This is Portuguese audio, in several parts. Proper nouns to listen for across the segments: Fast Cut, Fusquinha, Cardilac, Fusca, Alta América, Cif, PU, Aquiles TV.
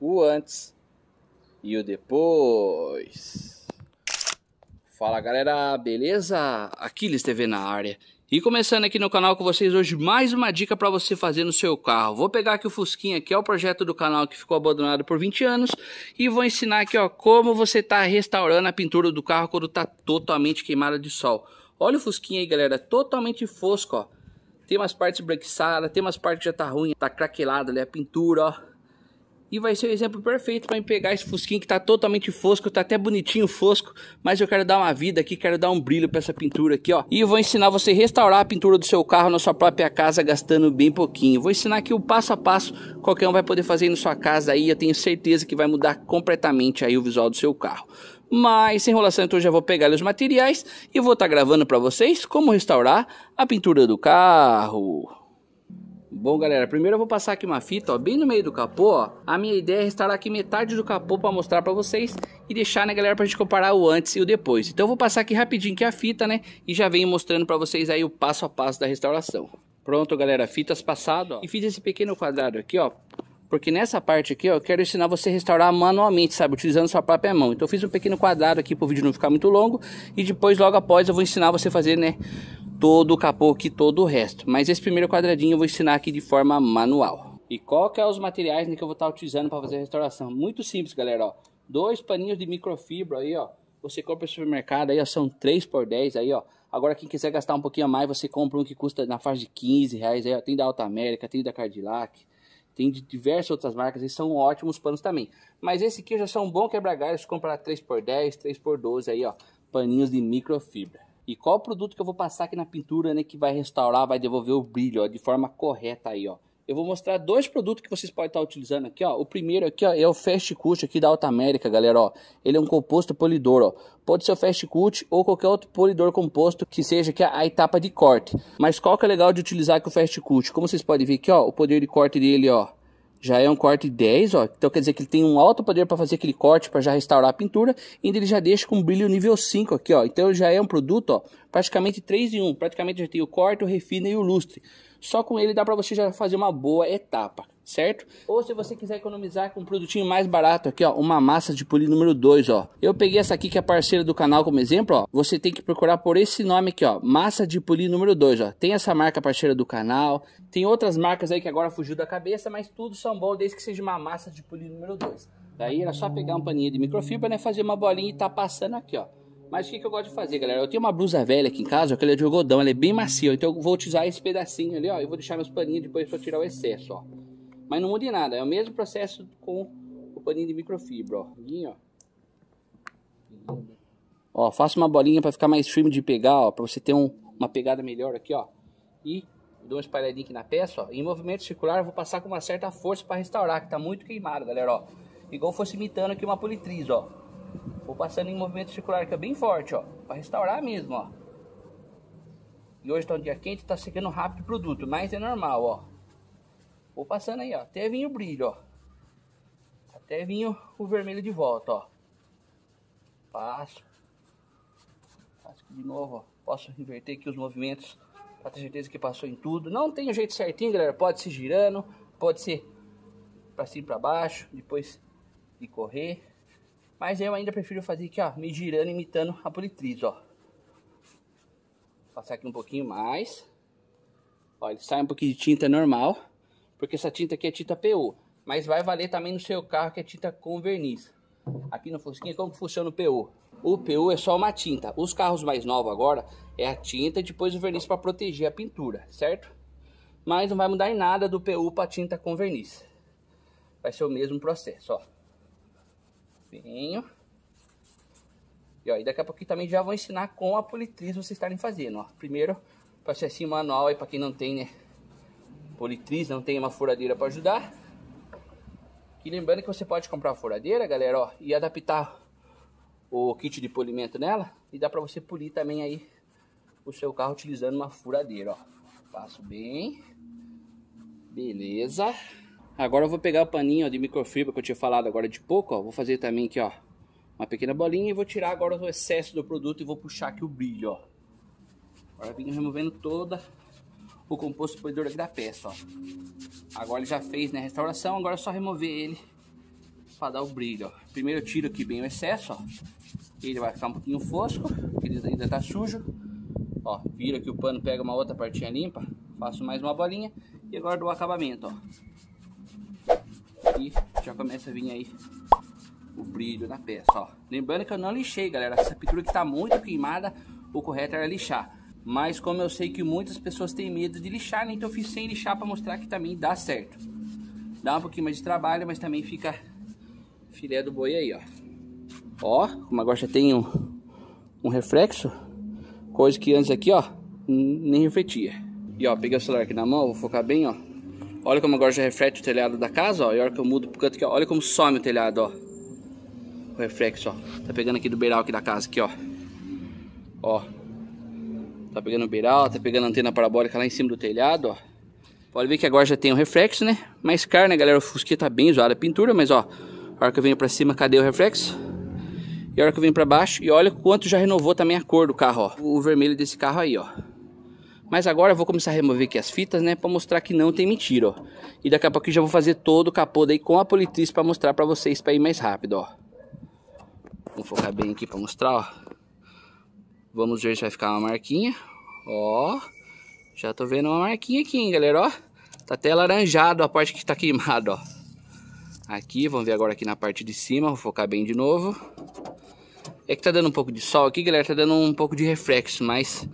o antes e o depois. Fala galera, beleza? Aquiles TV na área. E começando aqui no canal com vocês hoje, mais uma dica para você fazer no seu carro. Vou pegar aqui o Fusquinha, que é o projeto do canal que ficou abandonado por 20 anos. E vou ensinar aqui, ó, como você tá restaurando a pintura do carro quando tá totalmente queimada de sol. Olha o Fusquinha aí, galera, totalmente fosco, ó. Tem umas partes esbranquiçadas, tem umas partes que já tá ruim, tá craquelada ali a pintura, ó. E vai ser o exemplo perfeito para pegar esse Fusquinha que tá totalmente fosco, tá até bonitinho fosco, mas eu quero dar uma vida aqui, quero dar um brilho para essa pintura aqui, ó. E eu vou ensinar você a restaurar a pintura do seu carro na sua própria casa, gastando bem pouquinho. Vou ensinar aqui o passo a passo, qualquer um vai poder fazer aí na sua casa aí, eu tenho certeza que vai mudar completamente aí o visual do seu carro. Mas sem enrolação, então eu já vou pegar os materiais e vou estar gravando para vocês como restaurar a pintura do carro. Bom galera, primeiro eu vou passar aqui uma fita, ó, bem no meio do capô, ó. A minha ideia é restaurar aqui metade do capô para mostrar para vocês e deixar, né galera, pra gente comparar o antes e o depois. Então eu vou passar aqui rapidinho aqui a fita, né, e já venho mostrando para vocês aí o passo a passo da restauração. Pronto galera, fitas passadas, ó, e fiz esse pequeno quadrado aqui, ó, porque nessa parte aqui, ó, eu quero ensinar você a restaurar manualmente, sabe, utilizando sua própria mão. Então eu fiz um pequeno quadrado aqui para o vídeo não ficar muito longo e depois logo após eu vou ensinar você a fazer, né, todo o capô aqui, todo o resto. Mas esse primeiro quadradinho eu vou ensinar aqui de forma manual. E qual que é os materiais, né, que eu vou estar utilizando para fazer a restauração? Muito simples, galera, ó. 2 paninhos de microfibra aí, ó. Você compra no supermercado aí, ó, são 3 por 10 aí, ó. Agora quem quiser gastar um pouquinho a mais, você compra um que custa na faixa de 15 reais aí, ó. Tem da Alta América, tem da Cardilac, tem de diversas outras marcas e são ótimos panos também. Mas esse aqui já são um bom quebra-galho, se comprar 3 por 10, 3 por 12 aí, ó. Paninhos de microfibra. E qual produto que eu vou passar aqui na pintura, né, que vai restaurar, vai devolver o brilho, ó, de forma correta aí, ó. Eu vou mostrar 2 produtos que vocês podem estar utilizando aqui, ó. O primeiro aqui, ó, é o Fast Cut aqui da Alta América, galera, ó. Ele é um composto polidor, ó. Pode ser o Fast Cut ou qualquer outro polidor composto que seja aqui a etapa de corte. Mas qual que é legal de utilizar aqui o Fast Cut? Como vocês podem ver aqui, ó, o poder de corte dele, ó, já é um corte 10, ó. Então quer dizer que ele tem um alto poder para fazer aquele corte, para já restaurar a pintura. E ainda ele já deixa com brilho nível 5 aqui, ó. Então já é um produto, ó, praticamente 3 em 1. Praticamente já tem o corte, o refina e o lustre. Só com ele dá para você já fazer uma boa etapa, certo? Ou se você quiser economizar com um produtinho mais barato aqui, ó, uma massa de polir número 2, ó. Eu peguei essa aqui que é parceira do canal como exemplo, ó. Você tem que procurar por esse nome aqui, ó, massa de polir número 2, ó. Tem essa marca parceira do canal, tem outras marcas aí que agora fugiu da cabeça, mas tudo são bom desde que seja uma massa de polir número 2. Daí era só pegar um paninho de microfibra, né, fazer uma bolinha e tá passando aqui, ó. Mas o que eu gosto de fazer, galera? Eu tenho uma blusa velha aqui em casa, ó, que ela é de algodão, ela é bem macia, então eu vou utilizar esse pedacinho ali, ó, e vou deixar meus paninhos depois para tirar o excesso, ó. Mas não muda em nada, é o mesmo processo com o paninho de microfibra, ó. Ó, faço uma bolinha para ficar mais firme de pegar, ó, para você ter uma pegada melhor aqui, ó. E dou uma espalhadinha aqui na peça, ó. Em movimento circular eu vou passar com uma certa força para restaurar, que tá muito queimado, galera, ó. Igual fosse imitando aqui uma politriz, ó. Vou passando em movimento circular, que é bem forte, ó, para restaurar mesmo, ó. E hoje tá um dia quente, tá secando rápido o produto, mas é normal, ó. Vou passando aí, ó, até vir o brilho, ó. Até vir o vermelho de volta, ó. Passo. Passo aqui de novo, ó. Posso inverter aqui os movimentos, pra ter certeza que passou em tudo. Não tem o jeito certinho, galera, pode ser girando, pode ser pra cima e pra baixo, depois de correr. Mas eu ainda prefiro fazer aqui, ó, me girando, imitando a politriz, ó. Passar aqui um pouquinho mais. Ó, ele sai um pouquinho de tinta normal, porque essa tinta aqui é tinta PU. Mas vai valer também no seu carro, que é tinta com verniz. Aqui no Fusquinha, como que funciona o PU? O PU é só uma tinta. Os carros mais novos agora é a tinta e depois o verniz para proteger a pintura, certo? Mas não vai mudar em nada do PU para tinta com verniz. Vai ser o mesmo processo, ó. Venho. E aí daqui a pouquinho também já vou ensinar com a politriz vocês estarem fazendo, ó. Primeiro, processinho manual aí para quem não tem, né, politriz, não tem uma furadeira para ajudar. E lembrando que você pode comprar a furadeira, galera, ó, e adaptar o kit de polimento nela e dá para você polir também aí o seu carro utilizando uma furadeira, ó. Passo bem. Beleza. Agora eu vou pegar o paninho, ó, de microfibra que eu tinha falado agora de pouco, ó. Vou fazer também aqui, ó, uma pequena bolinha e vou tirar agora o excesso do produto e vou puxar aqui o brilho, ó. Agora eu vim removendo todo o composto polidor aqui da peça, ó. Agora ele já fez, né, a restauração, agora é só remover ele para dar o brilho, ó. Primeiro eu tiro aqui bem o excesso, ó. Ele vai ficar um pouquinho fosco, porque ele ainda tá sujo. Ó, viro aqui o pano, pego uma outra partinha limpa, faço mais uma bolinha e agora dou o acabamento, ó. E já começa a vir aí o brilho da peça, ó. Lembrando que eu não lixei, galera. Essa pintura que tá muito queimada, o correto era lixar. Mas como eu sei que muitas pessoas têm medo de lixar, né? Então eu fiz sem lixar para mostrar que também dá certo. Dá um pouquinho mais de trabalho, mas também fica filé do boi aí, ó. Ó, como agora já tem um reflexo, coisa que antes aqui, ó, nem refletia. E ó, peguei o celular aqui na mão, vou focar bem, ó. Olha como agora já reflete o telhado da casa, ó. E a hora que eu mudo pro canto aqui, ó, olha como some o telhado, ó. O reflexo, ó. Tá pegando aqui do beiral aqui da casa, aqui, ó. Ó. Tá pegando o beiral, tá pegando a antena parabólica lá em cima do telhado, ó. Pode ver que agora já tem um reflexo, né? Mais caro, né, galera? O Fusquinha tá bem zoado a pintura, mas ó, a hora que eu venho pra cima, cadê o reflexo? E a hora que eu venho pra baixo, e olha quanto já renovou também a cor do carro, ó. O vermelho desse carro aí, ó. Mas agora eu vou começar a remover aqui as fitas, né? Pra mostrar que não tem mentira, ó. E daqui a pouco eu já vou fazer todo o capô daí com a politriz pra mostrar pra vocês, pra ir mais rápido, ó. Vou focar bem aqui pra mostrar, ó. Vamos ver se vai ficar uma marquinha, ó, já tô vendo uma marquinha aqui, hein, galera, ó, tá até alaranjado a parte que tá queimada, ó, aqui, vamos ver agora aqui na parte de cima, vou focar bem de novo, é que tá dando um pouco de sol aqui, galera, tá dando um pouco de reflexo, mas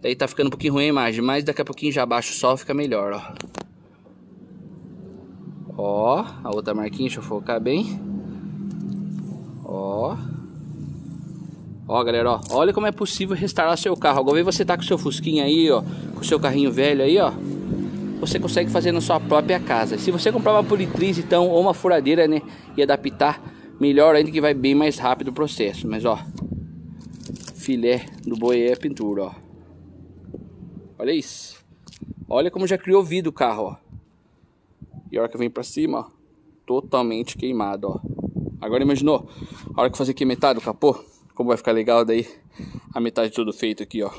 daí tá ficando um pouquinho ruim a imagem, mas daqui a pouquinho já abaixa o sol, fica melhor, ó, ó, a outra marquinha, deixa eu focar bem, ó. Ó, galera, ó, olha como é possível restaurar seu carro. Agora você tá com seu Fusquinha aí, ó, com seu carrinho velho aí, ó, você consegue fazer na sua própria casa. Se você comprar uma politriz, então, ou uma furadeira, né, e adaptar, melhor ainda que vai bem mais rápido o processo. Mas, ó, filé do boi é a pintura, ó. Olha isso. Olha como já criou vidro o carro, ó. E a hora que vem pra cima, ó, totalmente queimado, ó. Agora imaginou, a hora que eu fazer aqui metade do capô, como vai ficar legal daí a metade tudo feito aqui, ó.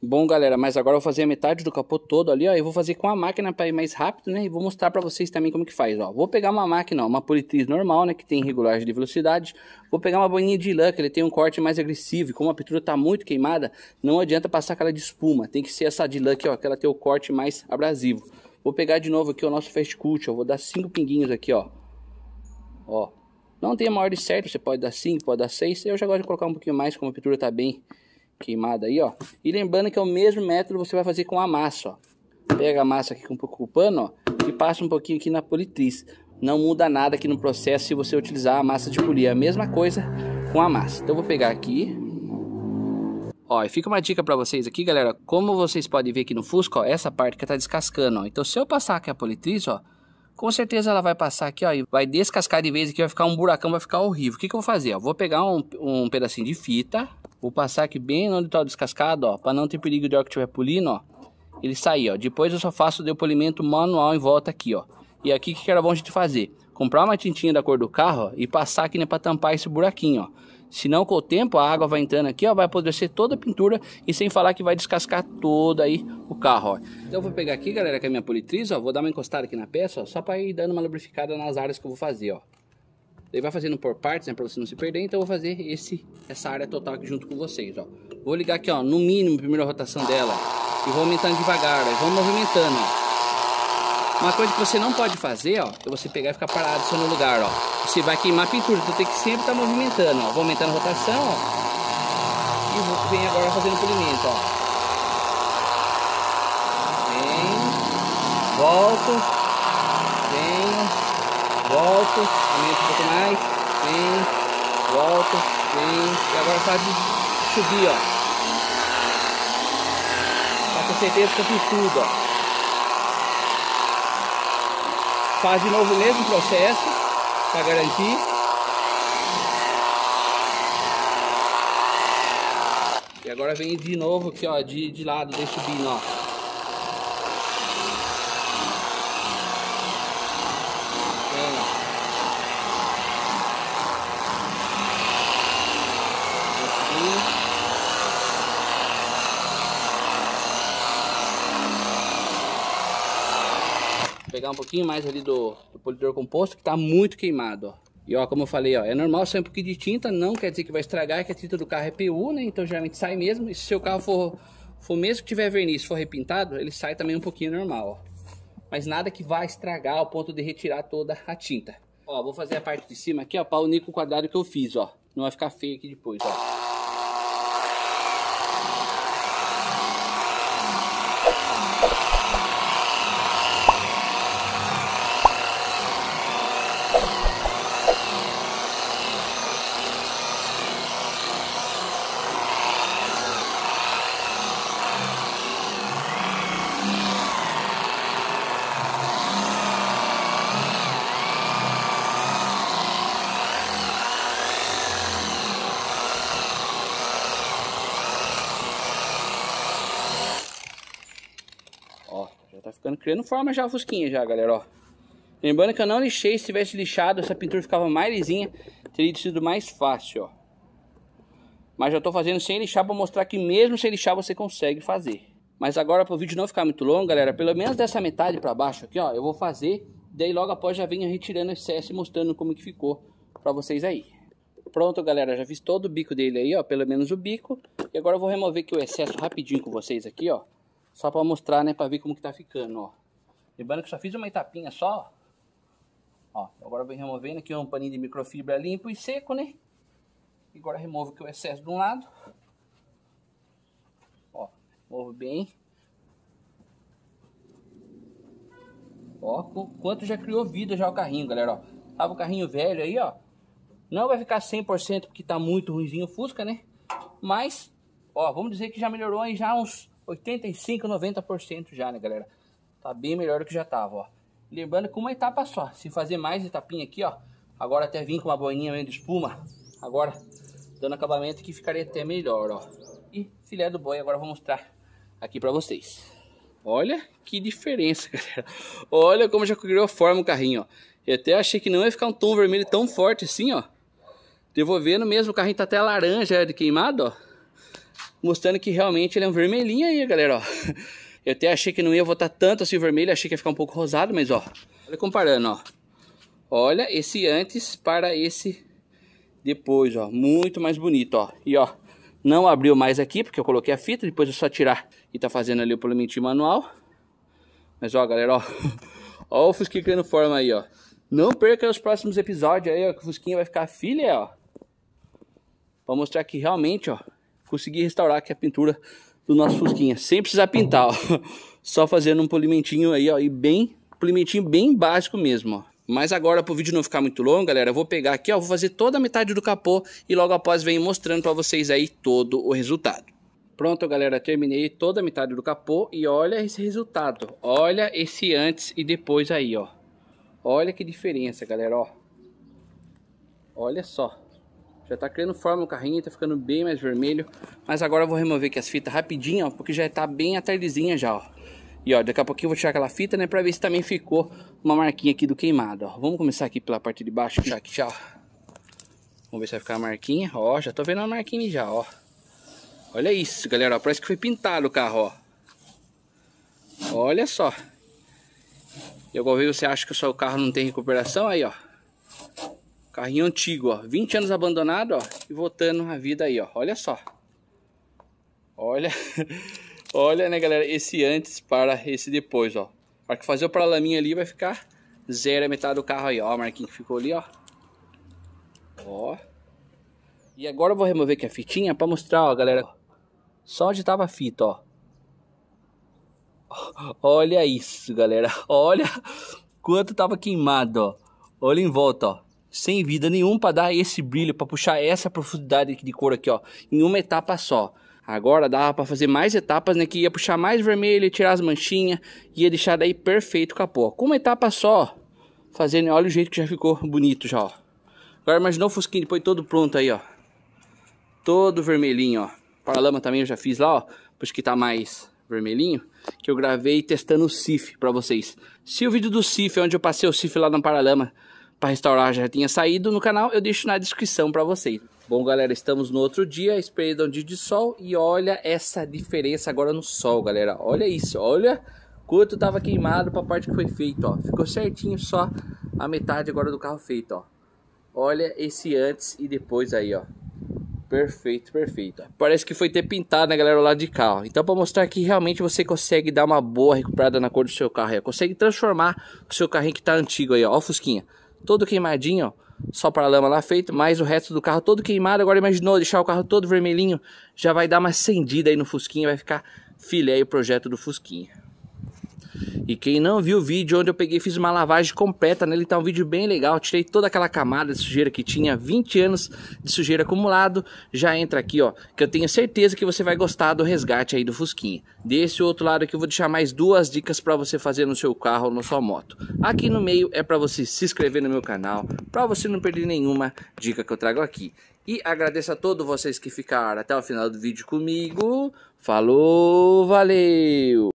Bom, galera, mas agora eu vou fazer a metade do capô todo ali, ó. Eu vou fazer com a máquina para ir mais rápido, né? E vou mostrar para vocês também como que faz, ó. Vou pegar uma máquina, ó, uma politriz normal, né? Que tem regulagem de velocidade. Vou pegar uma bolinha de lã, que ele tem um corte mais agressivo. E como a pintura tá muito queimada, não adianta passar aquela de espuma. Tem que ser essa de lã aqui, ó. Que ela tem o corte mais abrasivo. Vou pegar de novo aqui o nosso Fast Cut, ó. Vou dar 5 pinguinhos aqui, ó. Ó. Não tem uma ordem certa, você pode dar 5, pode dar 6. Eu já gosto de colocar um pouquinho mais, como a pintura tá bem queimada aí, ó. E lembrando que é o mesmo método você vai fazer com a massa, ó. Pega a massa aqui com um pouco o pano, ó, e passa um pouquinho aqui na politriz. Não muda nada aqui no processo se você utilizar a massa de polir. É a mesma coisa com a massa. Então eu vou pegar aqui. Ó, e fica uma dica pra vocês aqui, galera. Como vocês podem ver aqui no Fusca, ó, essa parte que tá descascando, ó. Então se eu passar aqui a politriz, ó, com certeza ela vai passar aqui, ó, e vai descascar de vez aqui, vai ficar um buracão, vai ficar horrível. O que que eu vou fazer, ó? Vou pegar um pedacinho de fita, vou passar aqui bem onde tá o descascado, ó, pra não ter perigo de hora que estiver polindo, ó, ele sair, ó. Depois eu só faço o polimento manual em volta aqui, ó. E aqui o que era bom a gente fazer? Comprar uma tintinha da cor do carro, ó, e passar aqui, né, pra tampar esse buraquinho, ó. Senão com o tempo a água vai entrando aqui, ó, vai apodrecer toda a pintura e sem falar que vai descascar todo aí o carro, ó. Então eu vou pegar aqui, galera, com a minha politriz, ó, vou dar uma encostada aqui na peça, ó, só para ir dando uma lubrificada nas áreas que eu vou fazer, ó. Ele vai fazendo por partes, né, para você não se perder, então eu vou fazer essa área total aqui junto com vocês, ó. Vou ligar aqui, ó, no mínimo a primeira rotação dela e vou aumentando devagar, ó, e vou movimentando, ó. Uma coisa que você não pode fazer, ó, é você pegar e ficar parado só no lugar, ó. Você vai queimar a pintura, então tem que sempre estar movimentando, ó. Vou aumentando a rotação, ó. E vou, vem agora fazendo o polimento, ó. Venho, volto, venho, volto, aumento um pouco mais, venho, volto, venho. E agora faz subir, ó. Pra ter certeza que eu fiz tudo, ó. Faz de novo o mesmo processo, para garantir. E agora vem de novo aqui, ó, de lado, vem subindo, ó. Vem, ó. Vem subindo. Pegar um pouquinho mais ali do polidor composto, que tá muito queimado, ó. E ó, como eu falei, ó, é normal sair um pouquinho de tinta, não quer dizer que vai estragar, que a tinta do carro é PU, né? Então geralmente sai mesmo, e se seu carro for mesmo que tiver verniz, for repintado, ele sai também um pouquinho normal, ó. Mas nada que vá estragar ao ponto de retirar toda a tinta. Ó, vou fazer a parte de cima aqui, ó, pra unir com o quadrado que eu fiz, ó. Não vai ficar feio aqui depois, ó. Tá ficando criando forma já a fusquinha já, galera, ó. Lembrando que eu não lixei, se tivesse lixado essa pintura ficava mais lisinha, teria sido mais fácil, ó. Mas já tô fazendo sem lixar pra mostrar que mesmo sem lixar você consegue fazer. Mas agora pro vídeo não ficar muito longo, galera, pelo menos dessa metade pra baixo aqui, ó, eu vou fazer. Daí logo após já venho retirando o excesso e mostrando como que ficou pra vocês aí. Pronto, galera, já fiz todo o bico dele aí, ó, pelo menos o bico. E agora eu vou remover aqui o excesso rapidinho com vocês aqui, ó. Só pra mostrar, né, pra ver como que tá ficando, ó. Lembrando que só fiz uma etapinha só, ó. Agora eu venho removendo aqui um paninho de microfibra limpo e seco, né. E agora removo aqui o excesso de um lado. Ó, removo bem. Ó, quanto já criou vida já o carrinho, galera, ó. Tava o carrinho velho aí, ó. Não vai ficar 100% porque tá muito ruimzinho o Fusca, né. Mas, ó, vamos dizer que já melhorou aí já uns 85, 90% já, né, galera? Tá bem melhor do que já tava, ó. Lembrando que uma etapa só. Se fazer mais etapinha aqui, ó. Agora até vim com uma boininha meio de espuma. Agora, dando acabamento que ficaria até melhor, ó. E filé do boi, agora eu vou mostrar aqui pra vocês. Olha que diferença, galera. Olha como já criou forma o carrinho, ó. Eu até achei que não ia ficar um tom vermelho tão forte assim, ó. Devolvendo mesmo, o carrinho tá até laranja de queimado, ó. Mostrando que realmente ele é um vermelhinho aí, galera, ó. Eu até achei que não ia botar tanto assim vermelho, achei que ia ficar um pouco rosado, mas ó. Olha comparando, ó. Olha esse antes para esse depois, ó. Muito mais bonito, ó. E ó, não abriu mais aqui porque eu coloquei a fita, depois é só tirar e tá fazendo ali o polimento manual. Mas ó, galera, ó. Ó o Fusquinha criando forma aí, ó. Não perca os próximos episódios aí, ó, que o Fusquinha vai ficar filé, ó. Pra mostrar que realmente, ó. Consegui restaurar aqui a pintura do nosso Fusquinha, sem precisar pintar, ó. Só fazendo um polimentinho aí, ó, e bem, polimentinho bem básico mesmo, ó. Mas agora, pro vídeo não ficar muito longo, galera, eu vou pegar aqui, ó, vou fazer toda a metade do capô e logo após venho mostrando pra vocês aí todo o resultado. Pronto, galera, terminei toda a metade do capô e olha esse resultado, olha esse antes e depois aí, ó. Olha que diferença, galera, ó. Olha só. Já tá criando forma o carrinho, tá ficando bem mais vermelho. Mas agora eu vou remover aqui as fitas rapidinho, ó, porque já tá bem a tardezinha já, ó. E ó, daqui a pouquinho eu vou tirar aquela fita, né, pra ver se também ficou uma marquinha aqui do queimado, ó. Vamos começar aqui pela parte de baixo, já aqui, já, ó. Vamos ver se vai ficar a marquinha, ó, já tô vendo a marquinha já, ó. Olha isso, galera, ó, parece que foi pintado o carro, ó. Olha só. E agora você acha que só o carro não tem recuperação, aí, ó. Carrinho antigo, ó, 20 anos abandonado, ó, e voltando a vida aí, ó, olha só. Olha, olha, né, galera, esse antes para esse depois, ó. Para que fazer o paralaminha ali vai ficar zero a metade do carro aí, ó, a marquinha que ficou ali, ó. Ó. E agora eu vou remover aqui a fitinha para mostrar, ó, galera, só onde tava a fita, ó. Olha isso, galera, olha quanto tava queimado, ó. Olha em volta, ó. Sem vida nenhuma para dar esse brilho, para puxar essa profundidade de cor aqui, ó, em uma etapa só. Agora dava para fazer mais etapas, né, que ia puxar mais vermelho, ia tirar as manchinhas, ia deixar daí perfeito o capô. Com uma etapa só, fazendo, olha o jeito que já ficou bonito já, ó. Agora imaginou o Fusquinha depois todo pronto aí, ó. Todo vermelhinho, ó. Paralama também eu já fiz lá, ó, pois que tá mais vermelhinho, que eu gravei testando o Cif para vocês. Se o vídeo do Cif, onde eu passei o Cif lá no paralama, para restaurar já tinha saído no canal, eu deixo na descrição para vocês. Bom, galera, estamos no outro dia, esperando um dia de sol e olha essa diferença agora no sol, galera. Olha isso, olha coto tava queimado pra parte que foi feito, ó. Ficou certinho só a metade agora do carro feito, ó. Olha esse antes e depois aí, ó. Perfeito, perfeito. Parece que foi ter pintado, né, galera, o lado de cá, ó. Então, para mostrar que realmente você consegue dar uma boa recuperada na cor do seu carro, ó. Consegue transformar o seu carrinho que tá antigo aí, ó. Ó o Fusquinha, todo queimadinho, ó. Só para lama lá feito, mas o resto do carro todo queimado. Agora imaginou deixar o carro todo vermelhinho, já vai dar uma acendida aí no Fusquinha, vai ficar filé aí o projeto do Fusquinha. E quem não viu o vídeo onde eu peguei e fiz uma lavagem completa nele, tá um vídeo bem legal. Eu tirei toda aquela camada de sujeira que tinha, 20 anos de sujeira acumulado. Já entra aqui, ó, que eu tenho certeza que você vai gostar do resgate aí do Fusquinha. Desse outro lado aqui eu vou deixar mais duas dicas para você fazer no seu carro ou na sua moto. Aqui no meio é para você se inscrever no meu canal, para você não perder nenhuma dica que eu trago aqui. E agradeço a todos vocês que ficaram até o final do vídeo comigo. Falou, valeu!